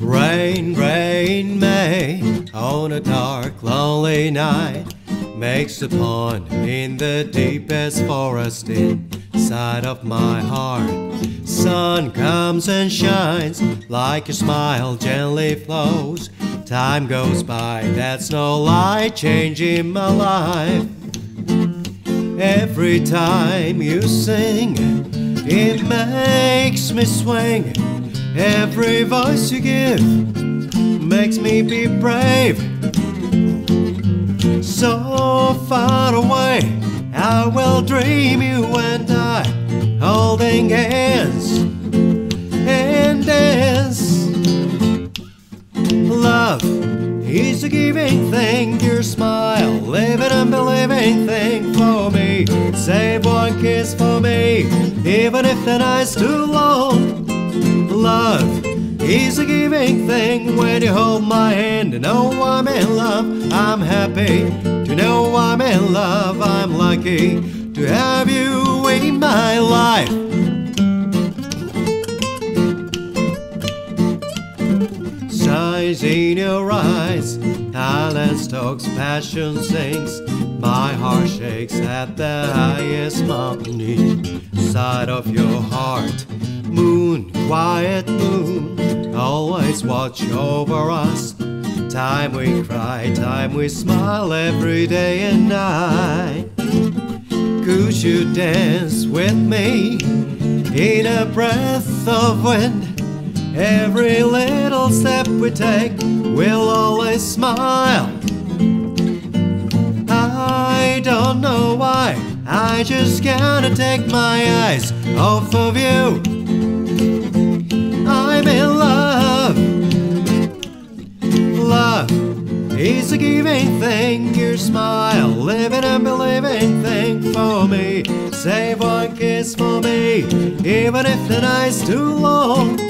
Rain, rain, May, on a dark, lonely night, makes a pond in the deepest forest inside of my heart. Sun comes and shines, like your smile gently flows. Time goes by, that's no lie, changing my life. Every time you sing, it makes me swing. Every voice you give makes me be brave. So far away, I will dream you and I, holding hands and dance. Love is a giving thing, your smile, living and believing thing for me. Save one kiss for me, even if the night's too long. Love is a giving thing, when you hold my hand and know I'm in love. I'm happy to know I'm in love. I'm lucky to have you in my life. Sighs in your eyes, silence talks, passion sings. My heart shakes at the highest mountain inside of your heart. Moon, quiet moon, always watch over us. Time we cry, time we smile, every day and night. Could you dance with me in a breath of wind? Every little step we take, we'll always smile. I don't know why, I just can't take my eyes off of you. I'm in love. Love is a giving thing, your smile, living and believing thing for me. Save one kiss for me, even if the night's too long.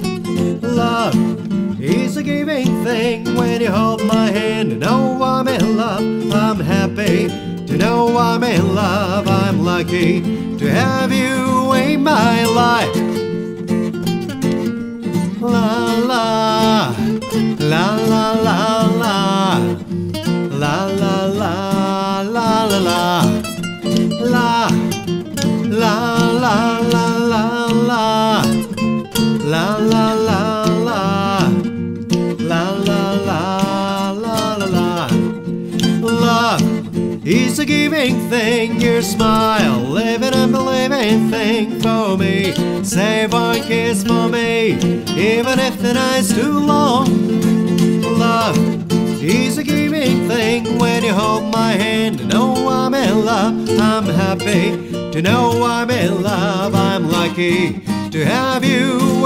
Love is a giving thing, when you hold my hand and know I'm in love. I'm happy to know I'm in love. I'm lucky to have you in my life. La la la la la la la la la la la la la la la la la la la la. It's a giving thing, your smile, living and believing thing for me. Save one kiss for me, even if the night's too long. Love is a giving thing, when you hold my hand and know I'm in love. I'm happy to know I'm in love. I'm lucky to have you.